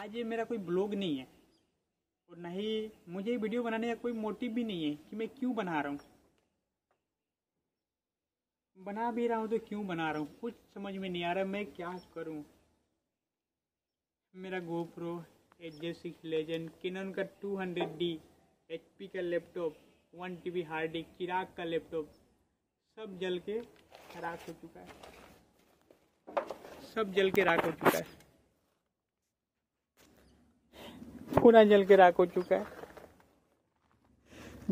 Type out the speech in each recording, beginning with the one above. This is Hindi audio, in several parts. आज ये मेरा कोई ब्लॉग नहीं है और ना ही मुझे ये वीडियो बनाने का कोई मोटिव भी नहीं है कि मैं क्यों बना रहा हूँ। बना भी रहा हूँ तो क्यों बना रहा हूँ, कुछ समझ में नहीं आ रहा मैं क्या करूँ। मेरा गोप्रो H6 लेजेंड, कैनन का 200D, HP का laptop, 1 TB hard disk, Chirag का लैपटॉप सब जल के राख हो चुका है। पूरा जल के राख हो चुका है।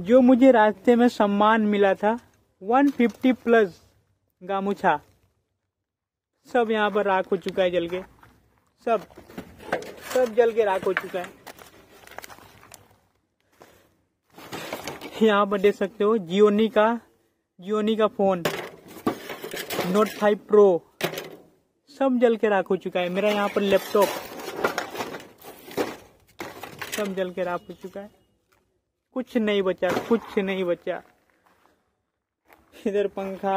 जो मुझे रास्ते में सम्मान मिला था 150 प्लस गामुछा सब यहाँ पर राख हो चुका है, जल के सब जल के राख हो चुका है। यहाँ पर देख सकते हो जियोनी का फोन Note 5 Pro सब जल के राख हो चुका है। मेरा यहाँ पर लैपटॉप सब जल के राख हो चुका है। कुछ नहीं बचा। इधर पंखा,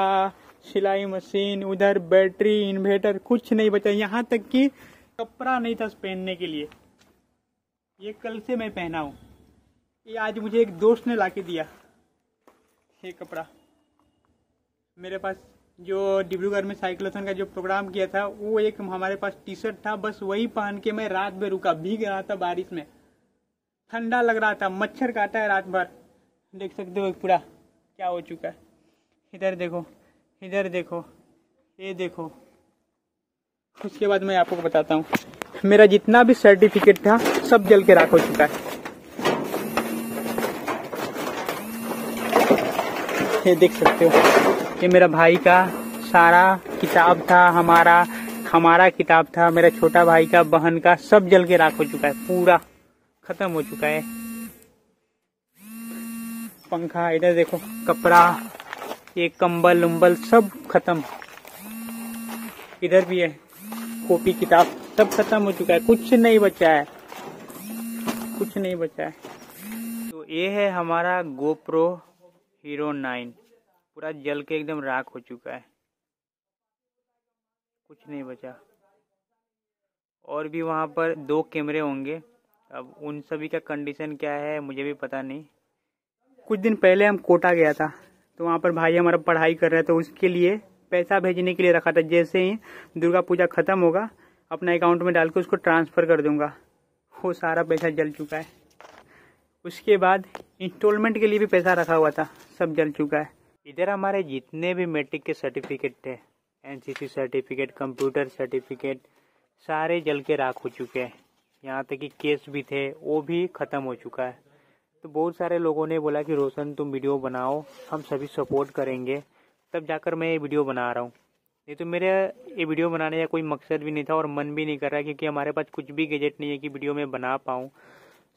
सिलाई मशीन, उधर बैटरी, इन्वर्टर, कुछ नहीं बचा। यहाँ तक कि कपड़ा नहीं था पहनने के लिए। ये कल से मैं पहना हूँ, ये आज मुझे एक दोस्त ने लाके दिया। ये कपड़ा मेरे पास जो डिब्रूगढ़ में साइक्लोथन का जो प्रोग्राम किया था वो एक हमारे पास टी शर्ट था, बस वही पहन के मैं रात भर रुका। भीग रहा था बारिश में, ठंडा लग रहा था, मच्छर काटा है रात भर। देख सकते हो पूरा क्या हो चुका है। इधर देखो ये देखो। उसके बाद मैं आपको बताता हूँ, मेरा जितना भी सर्टिफिकेट था सब जल के राख हो चुका है। ये देख सकते हो, ये मेरा भाई का सारा किताब था, हमारा किताब था, मेरा छोटा भाई का, बहन का, सब जल के राख हो चुका है, पूरा खत्म हो चुका है। पंखा, इधर देखो कपड़ा, ये कंबल उम्बल सब खत्म। इधर भी है कॉपी किताब, सब खत्म हो चुका है। कुछ नहीं बचा है। तो ये है हमारा GoPro Hero 9, पूरा जल के एकदम राख हो चुका है, कुछ नहीं बचा। और भी वहाँ पर 2 कैमरे होंगे, अब उन सभी का कंडीशन क्या है मुझे भी पता नहीं। कुछ दिन पहले हम कोटा गया था तो वहाँ पर भाई हमारा पढ़ाई कर रहा था, उसके लिए पैसा भेजने के लिए रखा था। जैसे ही दुर्गा पूजा खत्म होगा अपना अकाउंट में डाल के उसको ट्रांसफ़र कर दूंगा। वो सारा पैसा जल चुका है। उसके बाद इंस्टॉलमेंट के लिए भी पैसा रखा हुआ था, सब जल चुका है। इधर हमारे जितने भी मैट्रिक के सर्टिफिकेट थे, NCC सर्टिफिकेट, कंप्यूटर सर्टिफिकेट, सारे जल के राख हो चुके हैं। यहाँ तक कि केस भी थे वो भी ख़त्म हो चुका है। तो बहुत सारे लोगों ने बोला कि रोशन तुम वीडियो बनाओ, हम सभी सपोर्ट करेंगे, तब जाकर मैं ये वीडियो बना रहा हूँ। नहीं तो मेरे ये वीडियो बनाने का कोई मकसद भी नहीं था और मन भी नहीं कर रहा, क्योंकि हमारे पास कुछ भी गैजेट नहीं है कि वीडियो में बना पाऊँ।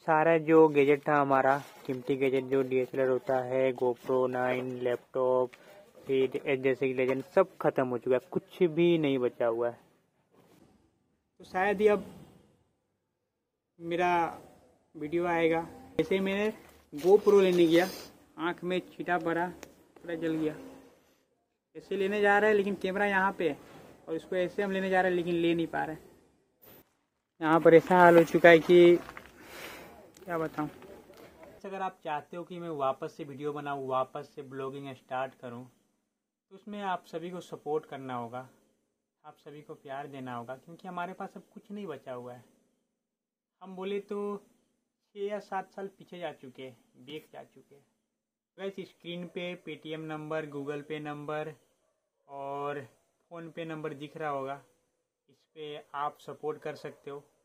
सारा जो गैजेट था हमारा, कीमती गैजेट जो DSLR होता है, GoPro 9, लैपटॉप, फिर H6 लेजेंड, सब खत्म हो चुका है, कुछ भी नहीं बचा हुआ है। तो शायद ही अब मेरा वीडियो आएगा। जैसे मैंने GoPro लेने गया, आँख में छीटा पड़ा, पूरा जल गया। ऐसे लेने जा रहा है लेकिन कैमरा यहाँ पे है, और इसको ऐसे हम लेने जा रहे हैं लेकिन ले नहीं पा रहे। यहाँ पर ऐसा हाल हो चुका है कि क्या बताऊँ। अगर आप चाहते हो कि मैं वापस से वीडियो बनाऊँ, वापस से ब्लॉगिंग स्टार्ट करूँ, तो उसमें आप सभी को सपोर्ट करना होगा, आप सभी को प्यार देना होगा, क्योंकि हमारे पास अब कुछ नहीं बचा हुआ है। हम बोले तो 6 या 7 साल पीछे जा चुके हैं, बैक जा चुके हैं। वैसे स्क्रीन पे Paytm number, Google Pay number और PhonePe नंबर दिख रहा होगा, इस पर आप सपोर्ट कर सकते हो।